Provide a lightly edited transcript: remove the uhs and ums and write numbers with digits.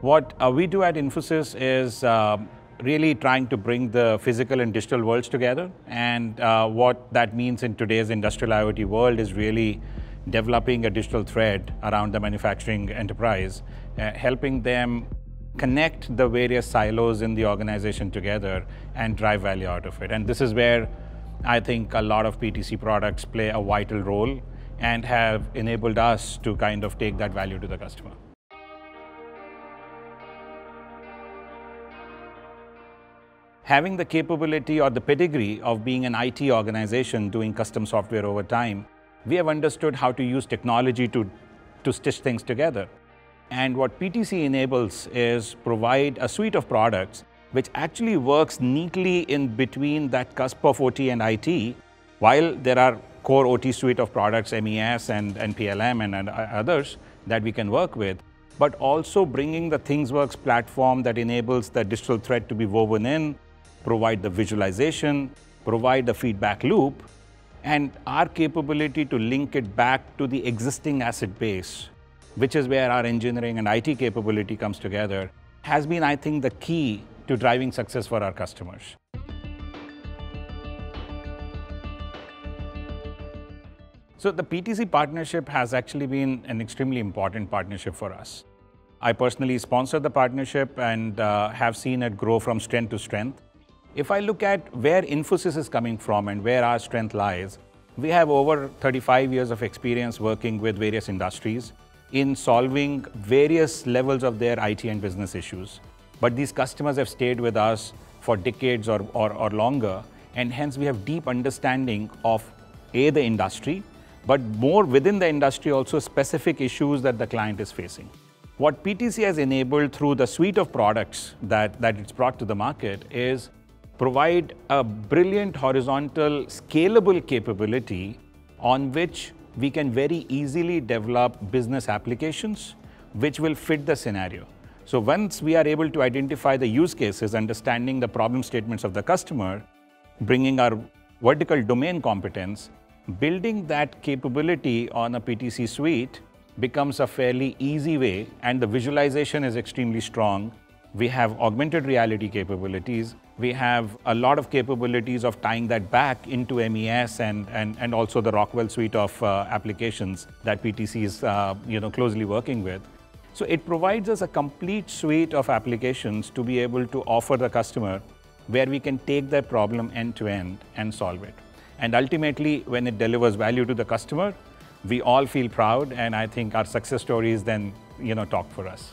What we do at Infosys is really trying to bring the physical and digital worlds together, and what that means in today's industrial IoT world is really developing a digital thread around the manufacturing enterprise, helping them connect the various silos in the organization together and drive value out of it. And this is where I think a lot of PTC products play a vital role and have enabled us to kind of take that value to the customer. Having the capability or the pedigree of being an IT organization doing custom software over time, we have understood how to use technology to stitch things together. And what PTC enables is provide a suite of products which actually works neatly in between that cusp of OT and IT, while there are core OT suite of products, MES and PLM and others that we can work with, but also bringing the ThingsWorks platform that enables the digital thread to be woven in, provide the visualization, provide the feedback loop, and our capability to link it back to the existing asset base, which is where our engineering and IT capability comes together, has been, I think, the key to driving success for our customers. So the PTC partnership has actually been an extremely important partnership for us. I personally sponsored the partnership and have seen it grow from strength to strength. If I look at where Infosys is coming from and where our strength lies, we have over 35 years of experience working with various industries in solving various levels of their IT and business issues. But these customers have stayed with us for decades or longer, and hence we have deep understanding of A, the industry, but more within the industry also specific issues that the client is facing. What PTC has enabled through the suite of products that it's brought to the market is provide a brilliant horizontal, scalable capability on which we can very easily develop business applications which will fit the scenario. So once we are able to identify the use cases, understanding the problem statements of the customer, bringing our vertical domain competence, building that capability on a PTC suite becomes a fairly easy way, and the visualization is extremely strong. We have augmented reality capabilities. We have a lot of capabilities of tying that back into MES and also the Rockwell suite of applications that PTC is closely working with. So it provides us a complete suite of applications to be able to offer the customer where we can take their problem end to end and solve it. And ultimately, when it delivers value to the customer, we all feel proud, and I think our success stories then talk for us.